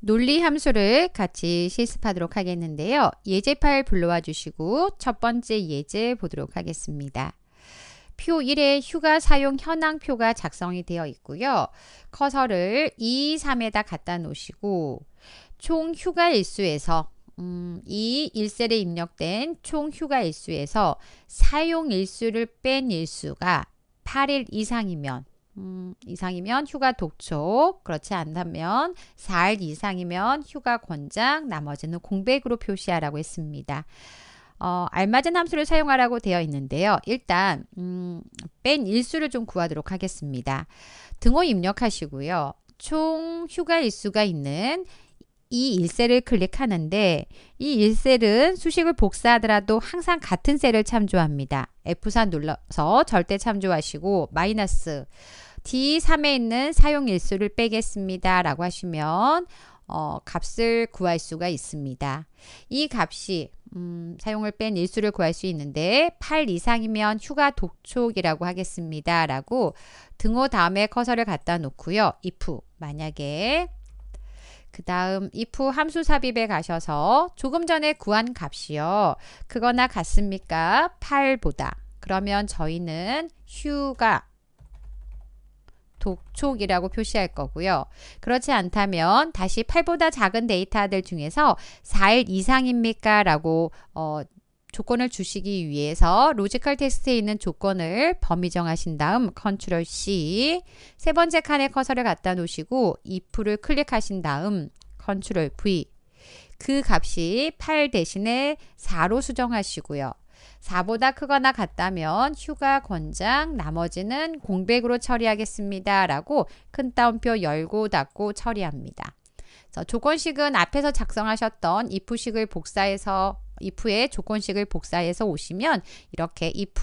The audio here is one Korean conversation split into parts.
논리 함수를 같이 실습하도록 하겠는데요. 예제 파일 불러와 주시고 첫 번째 예제 보도록 하겠습니다. 표 1에 휴가 사용 현황표가 작성이 되어 있고요. 커서를 2, 3에다 갖다 놓으시고 총 휴가 일수에서 이 일셀에 입력된 총 휴가 일수에서 사용 일수를 뺀 일수가 8일 이상이면 휴가 독촉, 그렇지 않다면 4일 이상이면 휴가 권장, 나머지는 공백으로 표시하라고 했습니다. 알맞은 함수를 사용하라고 되어 있는데요. 일단 뺀 일수를 좀 구하도록 하겠습니다. 등호 입력하시고요. 총 휴가 일수가 있는 이 일셀을 클릭하는데 이 일셀은 수식을 복사하더라도 항상 같은 셀을 참조합니다. F4 눌러서 절대 참조하시고 마이너스 D3에 있는 사용 일수를 빼겠습니다 라고 하시면 값을 구할 수가 있습니다. 이 값이 사용을 뺀 일수를 구할 수 있는데 8 이상이면 휴가 독촉이라고 하겠습니다 라고 등호 다음에 커서를 갖다 놓고요. if 만약에 그 다음 if 함수 삽입에 가셔서 조금 전에 구한 값이요. 그거나 같습니까? 8보다. 그러면 저희는 휴가 독촉이라고 표시할 거고요. 그렇지 않다면 다시 8보다 작은 데이터들 중에서 4일 이상입니까? 라고 조건을 주시기 위해서 로지컬 텍스트에 있는 조건을 범위 정하신 다음 컨트롤 C, 세 번째 칸에 커서를 갖다 놓으시고 if를 클릭하신 다음 컨트롤 V, 그 값이 8 대신에 4로 수정하시고요. 4보다 크거나 같다면 휴가 권장, 나머지는 공백으로 처리하겠습니다 라고 큰 따옴표 열고 닫고 처리합니다. 그래서 조건식은 앞에서 작성하셨던 if식을 복사해서 if의 조건식을 복사해서 오시면 이렇게 if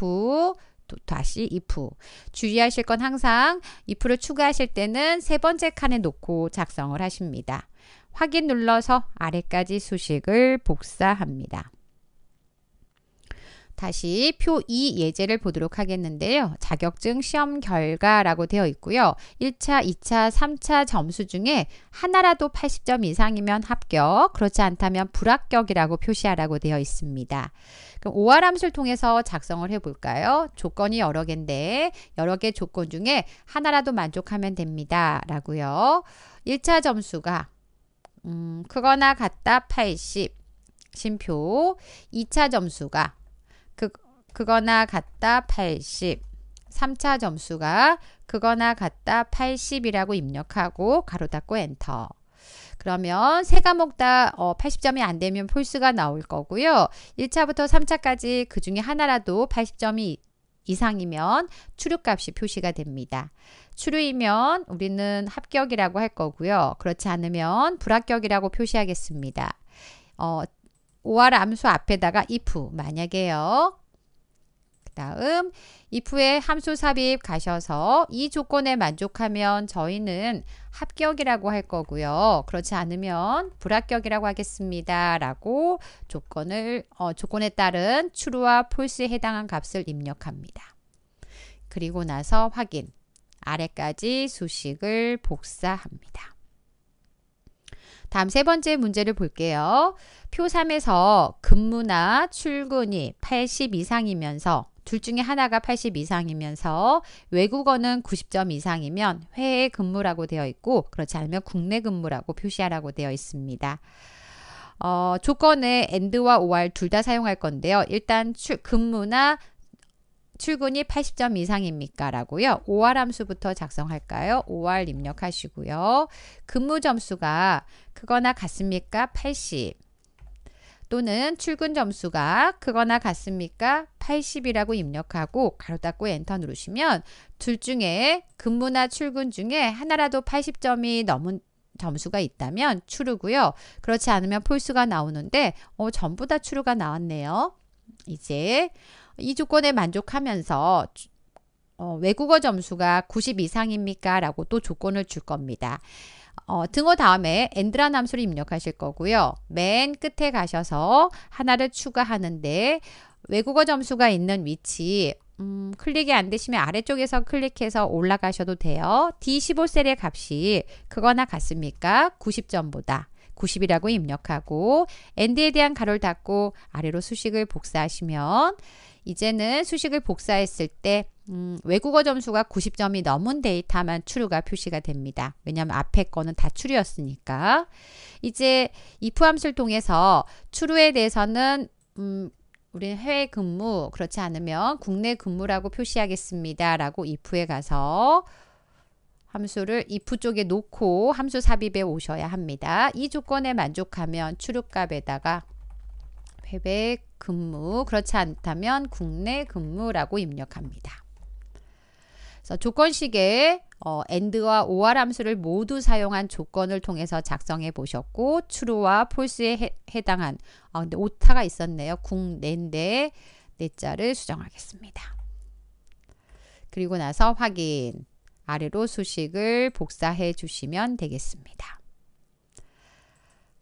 또 다시 if, 주의하실 건 항상 if를 추가하실 때는 세 번째 칸에 놓고 작성을 하십니다. 확인 눌러서 아래까지 수식을 복사합니다. 다시 표 2 예제를 보도록 하겠는데요. 자격증 시험 결과라고 되어 있고요. 1차, 2차, 3차 점수 중에 하나라도 80점 이상이면 합격, 그렇지 않다면 불합격이라고 표시하라고 되어 있습니다. 그럼 OR 함수를 통해서 작성을 해볼까요? 조건이 여러 개인데 여러 개 조건 중에 하나라도 만족하면 됩니다 라고요. 1차 점수가 크거나 같다 80 쉼표, 2차 점수가 그거나 같다 80, 3차 점수가 그거나 같다 80이라고 입력하고 가로 닫고 엔터. 그러면 세 과목 다 80점이 안되면 폴스가 나올 거고요. 1차부터 3차까지 그 중에 하나라도 80점이 이상이면 추류값이 표시가 됩니다. 추류이면 우리는 합격이라고 할 거고요. 그렇지 않으면 불합격이라고 표시하겠습니다. OR 함수 앞에다가 if 만약에요. 그 다음 if의 함수 삽입 가셔서 이 조건에 만족하면 저희는 합격이라고 할 거고요. 그렇지 않으면 불합격이라고 하겠습니다 라고 조건에 따른 true와 false에 해당한 값을 입력합니다. 그리고 나서 확인, 아래까지 수식을 복사합니다. 다음 세 번째 문제를 볼게요. 표 3에서 근무나 출근이 80 이상이면서 둘 중에 하나가 80 이상이면서 외국어는 90점 이상이면 해외 근무라고 되어 있고 그렇지 않으면 국내 근무라고 표시하라고 되어 있습니다. 조건에 AND와 OR 둘 다 사용할 건데요. 일단 근무나 출근이 80점 이상입니까? 라고요. OR 함수부터 작성할까요? OR 입력하시고요. 근무 점수가 크거나 같습니까? 80 또는 출근 점수가 크거나 같습니까? 80이라고 입력하고 가로 닫고 엔터 누르시면 둘 중에 근무나 출근 중에 하나라도 80점이 넘은 점수가 있다면 true고요. 그렇지 않으면 false가 나오는데 전부 다 true가 나왔네요. 이제 이 조건에 만족하면서 외국어 점수가 90 이상입니까? 라고 또 조건을 줄 겁니다. 등호 다음에 AND라는 함수를 입력하실 거고요. 맨 끝에 가셔서 하나를 추가하는데 외국어 점수가 있는 위치 클릭이 안 되시면 아래쪽에서 클릭해서 올라가셔도 돼요. D15셀의 값이 그거나 같습니까? 90점보다 90이라고 입력하고 엔드에 대한 가로를 닫고 아래로 수식을 복사하시면 이제는 수식을 복사했을 때 외국어 점수가 90점이 넘은 데이터만 추루가 표시가 됩니다. 왜냐하면 앞에 거는 다 추루였으니까. 이제 if 함수를 통해서 추루에 대해서는 우리는 해외 근무, 그렇지 않으면 국내 근무라고 표시하겠습니다. 라고 if에 가서 함수를 if 쪽에 놓고 함수 삽입에 오셔야 합니다. 이 조건에 만족하면 추루값에다가 해외 근무, 그렇지 않다면 국내 근무라고 입력합니다. 그래서 조건식에 and와 or 함수를 모두 사용한 조건을 통해서 작성해 보셨고 true와 false에 해당한 근데 오타가 있었네요. 국내인데 내자를 수정하겠습니다. 그리고 나서 확인, 아래로 수식을 복사해 주시면 되겠습니다.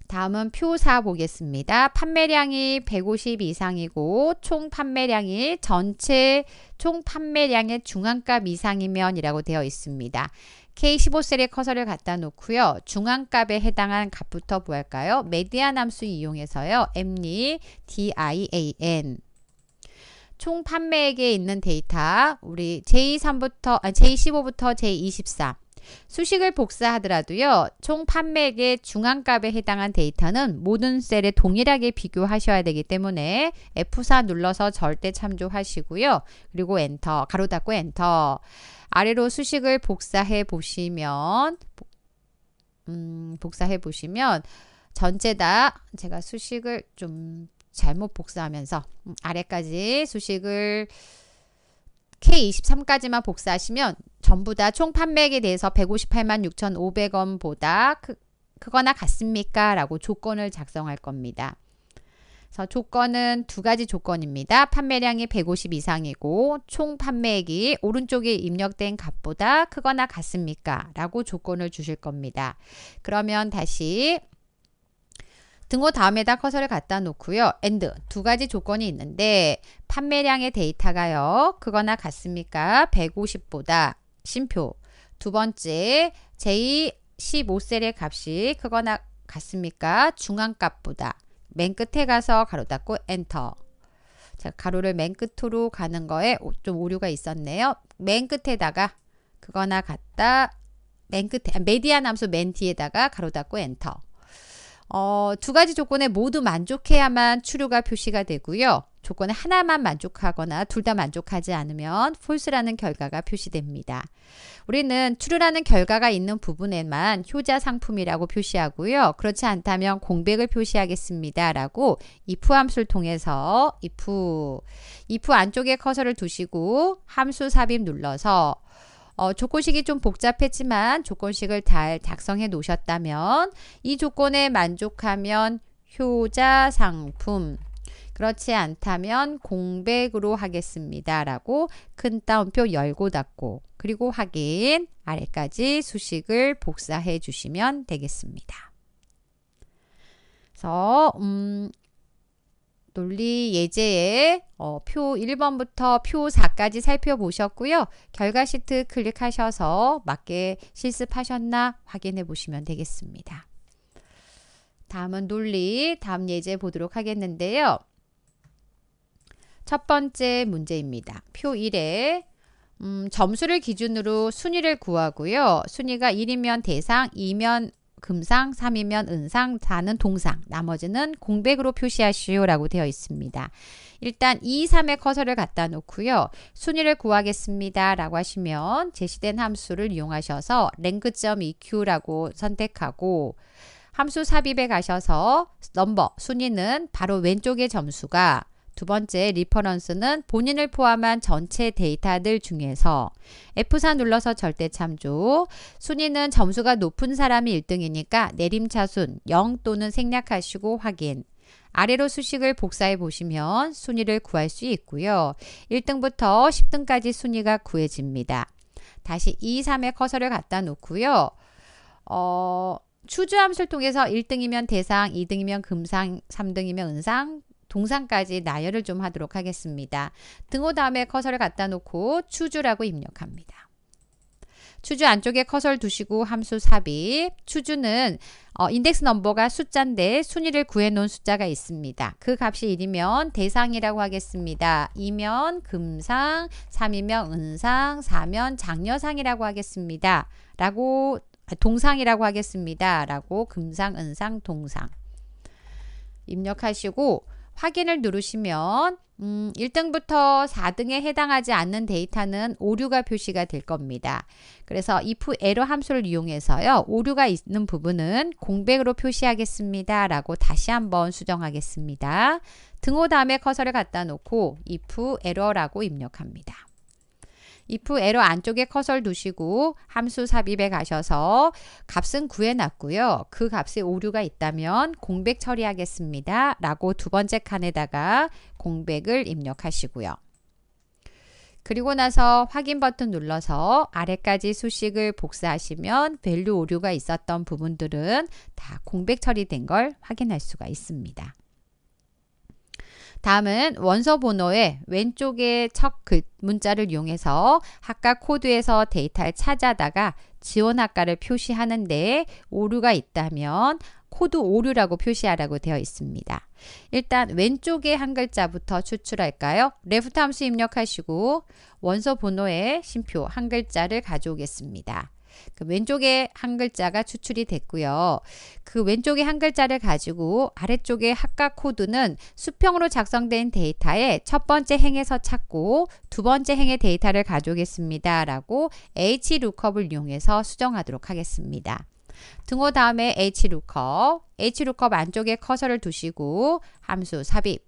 다음은 표 4 보겠습니다. 판매량이 150 이상이고 총 판매량이 전체 총 판매량의 중앙값 이상이면 이라고 되어 있습니다. K15셀에 커서를 갖다 놓고요. 중앙값에 해당한 값부터 보일까요? 메디안 함수 이용해서요. MDIAN 총 판매액에 있는 데이터 우리 J15부터 J23 수식을 복사하더라도요. 총 판매액의 중앙값에 해당한 데이터는 모든 셀에 동일하게 비교하셔야 되기 때문에 F4 눌러서 절대 참조하시고요. 그리고 엔터, 가로 닫고 엔터. 아래로 수식을 복사해 보시면 전체 다 제가 수식을 좀 잘못 복사하면서 아래까지 수식을 K23까지만 복사하시면 전부 다 총 판매액에 대해서 158만 6,500원보다 크거나 같습니까? 라고 조건을 작성할 겁니다. 그래서 조건은 두 가지 조건입니다. 판매량이 150 이상이고 총 판매액이 오른쪽에 입력된 값보다 크거나 같습니까? 라고 조건을 주실 겁니다. 그러면 다시 등호 다음에다 커서를 갖다 놓고요. AND 두 가지 조건이 있는데 판매량의 데이터가요. 크거나 같습니까? 150보다 심표. 두 번째 J15셀의 값이 크거나 같습니까? 중앙값보다. 맨 끝에 가서 가로 닫고 엔터. 제가 가로를 맨 끝으로 가는 거에 좀 오류가 있었네요. 맨 끝에다가 크거나 같다. 맨 끝에 메디안 함수 맨 뒤에다가 가로 닫고 엔터. 두 가지 조건에 모두 만족해야만 추루가 표시가 되고요. 조건에 하나만 만족하거나 둘 다 만족하지 않으면 false라는 결과가 표시됩니다. 우리는 true라는 결과가 있는 부분에만 효자 상품이라고 표시하고요. 그렇지 않다면 공백을 표시하겠습니다. 라고 if 함수를 통해서 if 안쪽에 커서를 두시고 함수 삽입 눌러서 조건식이 좀 복잡했지만 조건식을 잘 작성해 놓으셨다면 이 조건에 만족하면 효자 상품, 그렇지 않다면 공백으로 하겠습니다. 라고 큰 따옴표 열고 닫고 그리고 확인, 아래까지 수식을 복사해 주시면 되겠습니다. 그래서 논리 예제의 표 1번부터 표 4까지 살펴보셨고요. 결과 시트 클릭하셔서 맞게 실습하셨나 확인해 보시면 되겠습니다. 다음은 논리, 다음 예제 보도록 하겠는데요. 첫 번째 문제입니다. 표 1에 점수를 기준으로 순위를 구하고요. 순위가 1이면 대상, 2면 금상, 3이면 은상, 4는 동상, 나머지는 공백으로 표시하시오 라고 되어 있습니다. 일단 2, 3에 커서를 갖다 놓고요. 순위를 구하겠습니다 라고 하시면 제시된 함수를 이용하셔서 rank.eq라고 선택하고 함수 삽입에 가셔서 넘버, 순위는 바로 왼쪽의 점수가, 두 번째 리퍼런스는 본인을 포함한 전체 데이터들 중에서 F4 눌러서 절대 참조, 순위는 점수가 높은 사람이 1등이니까 내림차순 0 또는 생략하시고 확인, 아래로 수식을 복사해 보시면 순위를 구할 수 있고요. 1등부터 10등까지 순위가 구해집니다. 다시 2, 3에 커서를 갖다 놓고요. 추주 함수를 통해서 1등이면 대상, 2등이면 금상, 3등이면 은상, 동상까지 나열을 좀 하도록 하겠습니다. 등호 다음에 커서를 갖다 놓고 추주라고 입력합니다. 추주 안쪽에 커서를 두시고 함수 삽입. 추주는 인덱스 넘버가 숫자인데 순위를 구해놓은 숫자가 있습니다. 그 값이 1이면 대상이라고 하겠습니다. 2면 금상, 3이면 은상, 4면 장려상이라고 하겠습니다. 동상이라고 하겠습니다. 금상, 은상, 동상 입력하시고 확인을 누르시면 1등부터 4등에 해당하지 않는 데이터는 오류가 표시가 될 겁니다. 그래서 if error 함수를 이용해서요, 오류가 있는 부분은 공백으로 표시하겠습니다. 라고 다시 한번 수정하겠습니다. 등호 다음에 커서를 갖다 놓고 if error라고 입력합니다. if error 안쪽에 커서를 두시고 함수 삽입에 가셔서 값은 구해놨고요. 그 값에 오류가 있다면 공백 처리하겠습니다. 라고 두 번째 칸에다가 공백을 입력하시고요. 그리고 나서 확인 버튼 눌러서 아래까지 수식을 복사하시면 밸류 오류가 있었던 부분들은 다 공백 처리된 걸 확인할 수가 있습니다. 다음은 원서 번호의 왼쪽에 첫 문자를 이용해서 학과 코드에서 데이터를 찾아다가 지원 학과를 표시하는데 오류가 있다면 코드 오류라고 표시하라고 되어 있습니다. 일단 왼쪽에 한 글자부터 추출할까요? 레프트 함수 입력하시고 원서 번호의 쉼표 한 글자를 가져오겠습니다. 그 왼쪽에 한 글자가 추출이 됐고요. 그 왼쪽에 한 글자를 가지고 아래쪽에 학과 코드는 수평으로 작성된 데이터의 첫 번째 행에서 찾고 두 번째 행의 데이터를 가져오겠습니다. 라고 HLOOKUP을 이용해서 수정하도록 하겠습니다. 등호 다음에 HLOOKUP 안쪽에 커서를 두시고 함수 삽입.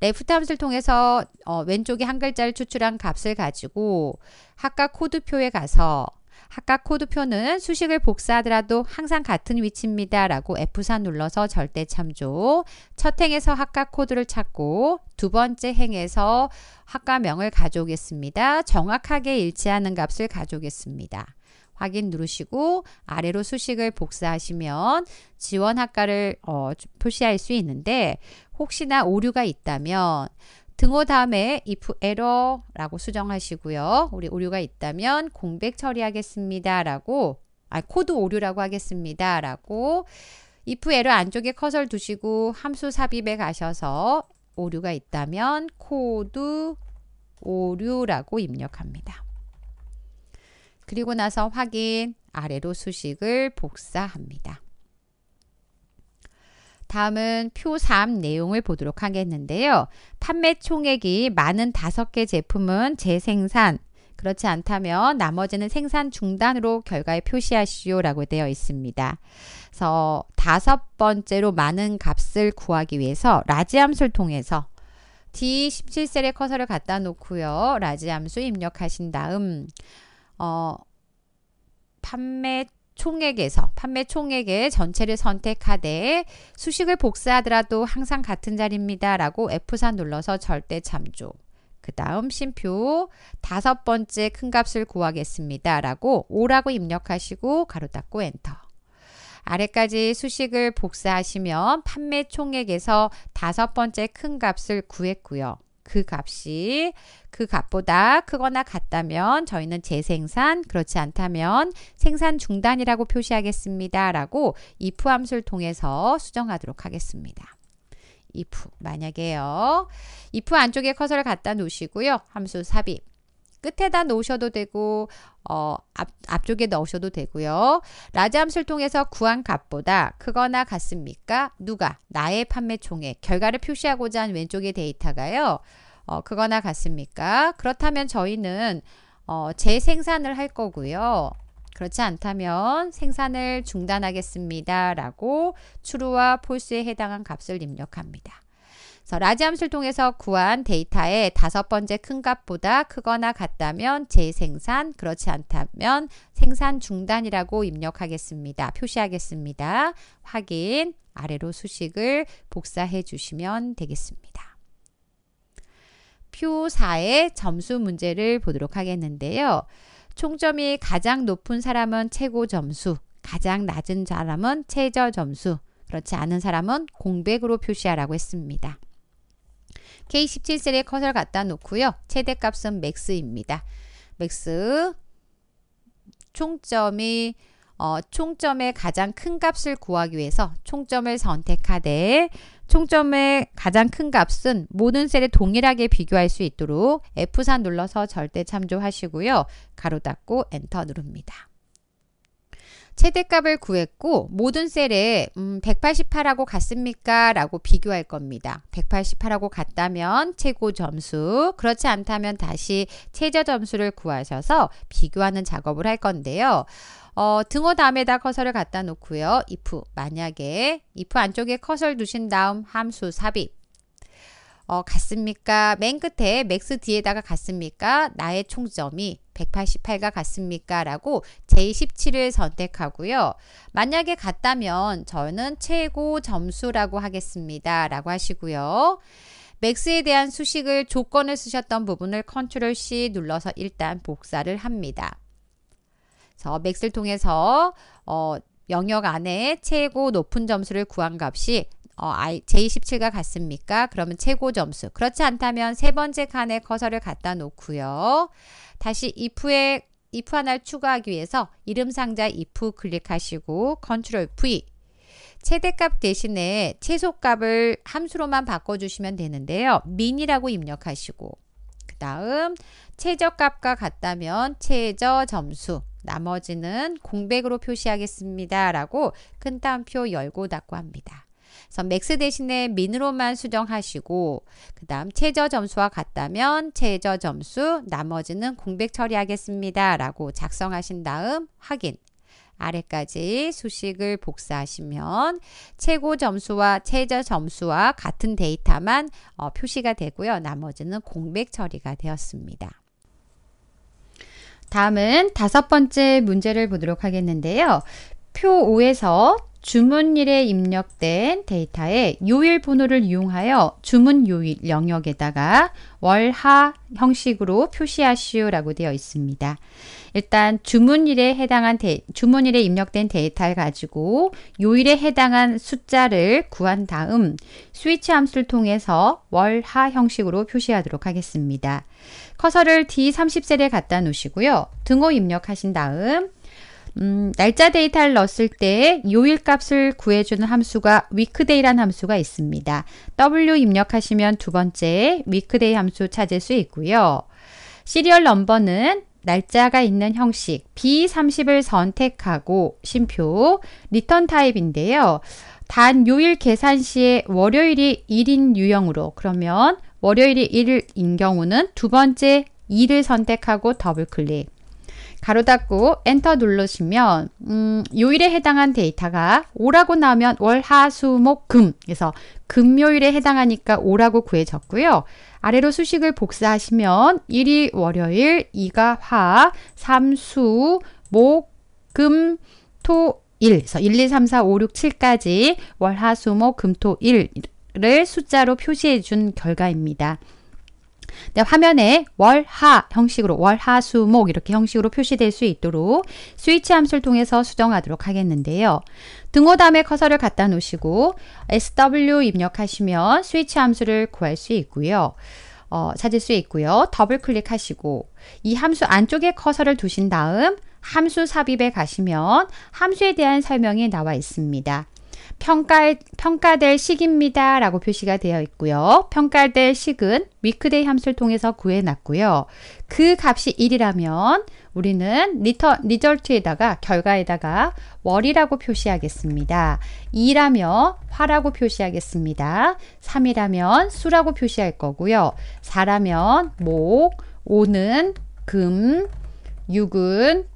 레프트 함수를 통해서 왼쪽에 한 글자를 추출한 값을 가지고 학과 코드표에 가서 학과 코드표는 수식을 복사하더라도 항상 같은 위치입니다. 라고 F4 눌러서 절대 참조. 첫 행에서 학과 코드를 찾고 두 번째 행에서 학과명을 가져오겠습니다. 정확하게 일치하는 값을 가져오겠습니다. 확인 누르시고 아래로 수식을 복사하시면 지원 학과를 표시할 수 있는데 혹시나 오류가 있다면 등호 다음에 if error 라고 수정하시고요. 우리 오류가 있다면 공백 처리하겠습니다. 코드 오류라고 하겠습니다. if error 안쪽에 커서를 두시고 함수 삽입에 가셔서 오류가 있다면 코드 오류라고 입력합니다. 그리고 나서 확인, 아래로 수식을 복사합니다. 다음은 표 3 내용을 보도록 하겠는데요. 판매 총액이 많은 5개 제품은 재생산, 그렇지 않다면 나머지는 생산 중단으로 결과에 표시하시오 라고 되어 있습니다. 그래서 5번째로 많은 값을 구하기 위해서 라지 함수를 통해서 D17셀에 커서를 갖다 놓고요. 라지 함수 입력하신 다음 판매 총액의 전체를 선택하되 수식을 복사하더라도 항상 같은 자리입니다. 라고 F4 눌러서 절대 참조. 그 다음 쉼표 5번째 큰 값을 구하겠습니다. 라고 5라고 입력하시고 가로 닫고 엔터. 아래까지 수식을 복사하시면 판매 총액에서 5번째 큰 값을 구했고요. 그 값보다 크거나 같다면 저희는 재생산, 그렇지 않다면 생산 중단이라고 표시하겠습니다. 라고 if 함수를 통해서 수정하도록 하겠습니다. if 만약에요. if 안쪽에 커서를 갖다 놓으시고요. 함수 삽입. 끝에다 놓으셔도 되고 앞쪽에 넣으셔도 되고요. 라지 함수를 통해서 구한 값보다 크거나 같습니까? 누가? 나의 판매 총액. 결과를 표시하고자 한 왼쪽의 데이터가요. 크거나 같습니까? 그렇다면 저희는 재생산을 할 거고요. 그렇지 않다면 생산을 중단하겠습니다. 라고 true와 false에 해당한 값을 입력합니다. 그래서 라지 함수를 통해서 구한 데이터의 5번째 큰 값보다 크거나 같다면 재생산, 그렇지 않다면 생산 중단이라고 입력하겠습니다. 표시하겠습니다. 확인, 아래로 수식을 복사해 주시면 되겠습니다. 표 4의 점수 문제를 보도록 하겠는데요. 총점이 가장 높은 사람은 최고 점수, 가장 낮은 사람은 최저 점수, 그렇지 않은 사람은 공백으로 표시하라고 했습니다. K17셀에 커서를 갖다 놓고요. 최대값은 맥스입니다. 맥스 총점이 총점의 가장 큰 값을 구하기 위해서 총점을 선택하되 총점의 가장 큰 값은 모든 셀에 동일하게 비교할 수 있도록 F4 눌러서 절대 참조하시고요. 가로 닫고 엔터 누릅니다. 최대값을 구했고 모든 셀에 188하고 같습니까? 라고 비교할 겁니다. 188하고 같다면 최고 점수, 그렇지 않다면 다시 최저 점수를 구하셔서 비교하는 작업을 할 건데요. 등호 다음에다 커서를 갖다 놓고요. if 만약에 if 안쪽에 커서를 두신 다음 함수 삽입. 같습니까? 맨 끝에 맥스 뒤에다가 같습니까? 나의 총점이 188과 같습니까? 라고 J17을 선택하고요. 만약에 같다면 저는 최고 점수라고 하겠습니다. 라고 하시고요. 맥스에 대한 수식을 조건을 쓰셨던 부분을 컨트롤 C 눌러서 일단 복사를 합니다. 그래서 맥스를 통해서 영역 안에 최고 높은 점수를 구한 값이 J17과 같습니까? 그러면 최고 점수. 그렇지 않다면 세 번째 칸에 커서를 갖다 놓고요. 다시 if 하나를 추가하기 위해서 이름 상자 if 클릭하시고 컨트롤 V. 최대값 대신에 최소값을 함수로만 바꿔주시면 되는데요. min이라고 입력하시고 그 다음 최저값과 같다면 최저 점수. 나머지는 공백으로 표시하겠습니다. 라고 큰 따옴표 열고 닫고 합니다. 그래서 맥스 대신에 민으로만 수정하시고 그 다음 최저 점수와 같다면 최저 점수, 나머지는 공백 처리하겠습니다. 라고 작성하신 다음 확인. 아래까지 수식을 복사하시면 최고 점수와 최저 점수와 같은 데이터만 표시가 되고요. 나머지는 공백 처리가 되었습니다. 다음은 다섯 번째 문제를 보도록 하겠는데요. 표 5에서 주문일에 입력된 데이터의 요일 번호를 이용하여 주문 요일 영역에다가 월하 형식으로 표시하시오 라고 되어 있습니다. 일단 주문일에 해당한 주문일에 입력된 데이터를 가지고 요일에 해당한 숫자를 구한 다음 스위치 함수를 통해서 월하 형식으로 표시하도록 하겠습니다. 커서를 D30셀에 갖다 놓으시고요. 등호 입력하신 다음 날짜 데이터를 넣었을 때 요일 값을 구해주는 함수가 weekday라는 함수가 있습니다. W 입력하시면 두 번째 weekday 함수 찾을 수 있고요. 시리얼 넘버는 날짜가 있는 형식 B30을 선택하고 쉼표 리턴 타입인데요. 단 요일 계산 시에 월요일이 1인 유형으로, 그러면 월요일이 1인 경우는 두 번째 2를 선택하고 더블 클릭. 가로 닫고 엔터 누르시면 요일에 해당한 데이터가 5라고 나오면 월, 하, 수, 목, 금. 그래서 금요일에 해당하니까 5라고 구해졌고요. 아래로 수식을 복사하시면 1이 월요일, 2가 화, 3, 수, 목, 금, 토, 일. 그래서 1, 2, 3, 4, 5, 6, 7까지 월, 하, 수, 목, 금, 토, 일을 숫자로 표시해 준 결과입니다. 네, 화면에 월하 형식으로 월하수목 이렇게 형식으로 표시될 수 있도록 스위치 함수를 통해서 수정하도록 하겠는데요. 등호 다음에 커서를 갖다 놓으시고 SW 입력하시면 스위치 함수를 구할 수 있고요. 찾을 수 있고요. 더블 클릭하시고 이 함수 안쪽에 커서를 두신 다음 함수 삽입에 가시면 함수에 대한 설명이 나와 있습니다. 평가될 시기입니다. 라고 표시가 되어 있고요. 평가될 시은 weekday 함수를 통해서 구해놨고요. 그 값이 1이라면 우리는 result에다가 결과에다가 월이라고 표시하겠습니다. 2라면 화라고 표시하겠습니다. 3이라면 수라고 표시할 거고요. 4라면 목, 5는 금, 6은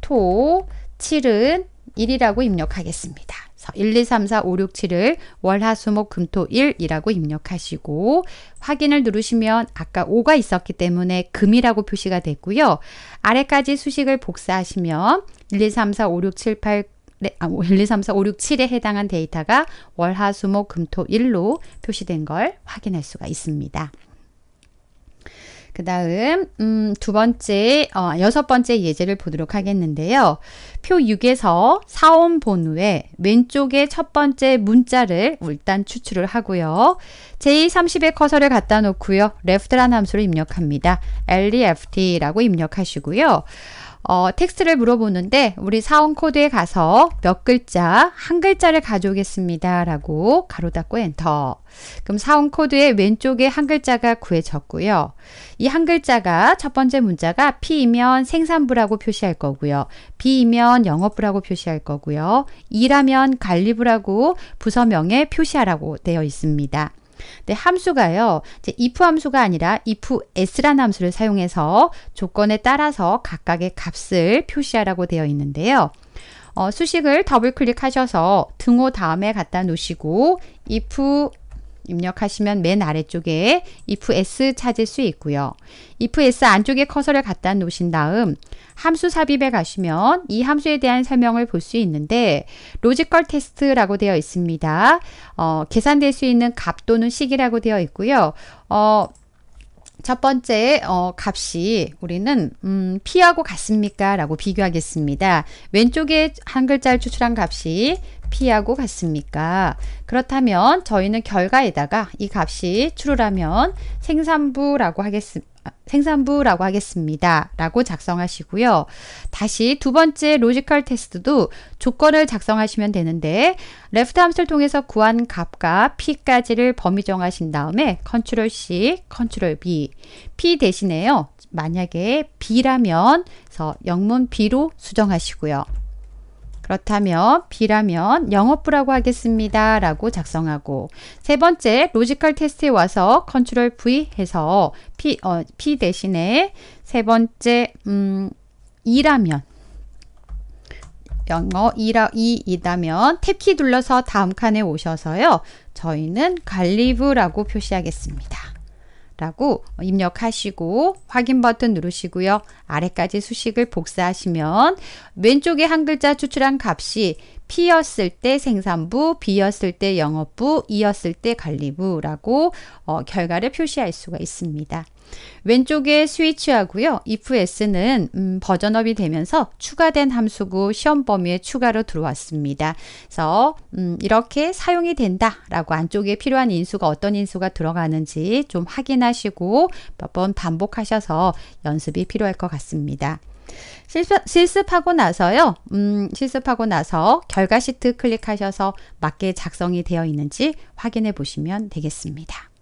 토, 7은 1이라고 입력하겠습니다. 1, 2, 3, 4, 5, 6, 7을 월하수목금토 1이라고 입력하시고 확인을 누르시면 아까 5가 있었기 때문에 금이라고 표시가 됐고요. 아래까지 수식을 복사하시면 1, 2, 3, 4, 5, 6, 7, 8, 1, 2, 3, 4, 5, 6, 7에 해당한 데이터가 월하수목금토 1로 표시된 걸 확인할 수가 있습니다. 그 다음 여섯 번째 예제를 보도록 하겠는데요. 표 6에서 사원 본우의 왼쪽에 첫 번째 문자를 일단 추출을 하고요. J30에 커서를 갖다 놓고요. left라는 함수를 입력합니다. left라고 입력하시고요. 텍스트를 물어보는데 우리 사원 코드에 가서 몇 글자, 한 글자를 가져오겠습니다 라고 가로 닫고 엔터. 그럼 사원 코드의 왼쪽에 한 글자가 구해졌고요. 이 한 글자가 첫 번째 문자가 P이면 생산부라고 표시할 거고요. B이면 영업부라고 표시할 거고요. E라면 관리부라고 부서명에 표시하라고 되어 있습니다. 네, 함수가요. 이제 if 함수가 아니라 if s라는 함수를 사용해서 조건에 따라서 각각의 값을 표시하라고 되어 있는데요. 수식을 더블 클릭하셔서 등호 다음에 갖다 놓으시고 if 입력하시면 맨 아래쪽에 if s 찾을 수 있고요. if s 안쪽에 커서를 갖다 놓으신 다음 함수 삽입에 가시면 이 함수에 대한 설명을 볼 수 있는데 로지컬 테스트라고 되어 있습니다. 계산될 수 있는 값 또는 식이라고 되어 있고요. 첫 번째 값이 우리는 P하고 같습니까? 라고 비교하겠습니다. 왼쪽에 한 글자를 추출한 값이 P하고 같습니까? 그렇다면 저희는 결과에다가 이 값이 true라면 생산부라고 하겠습니다. 라고 작성하시고요. 다시 두 번째 로지컬 테스트도 조건을 작성하시면 되는데 left 함수를 통해서 구한 값과 p까지를 범위 정하신 다음에 컨트롤 C, 컨트롤 B, p 대신에요. 만약에 b라면 그래서 영문 b로 수정하시고요. 그렇다면 B라면 영업부라고 하겠습니다 라고 작성하고 세 번째 로지컬 테스트에 와서 컨트롤 V 해서 P 대신에 세 번째 E라면 영어 E이다면 탭키 눌러서 다음 칸에 오셔서요 저희는 관리부라고 표시하겠습니다 라고 입력하시고 확인 버튼 누르시고요. 아래까지 수식을 복사하시면 왼쪽에 한 글자 추출한 값이 P였을 때 생산부, B였을 때 영업부, E였을 때 관리부라고 결과를 표시할 수가 있습니다. 왼쪽에 스위치하고요. if s는 버전업이 되면서 추가된 함수고 시험 범위에 추가로 들어왔습니다. 그래서 이렇게 사용이 된다 라고 안쪽에 필요한 인수가 어떤 인수가 들어가는지 좀 확인하시고 몇 번 반복하셔서 연습이 필요할 것 같습니다. 실습하고 나서 결과 시트 클릭하셔서 맞게 작성이 되어 있는지 확인해 보시면 되겠습니다.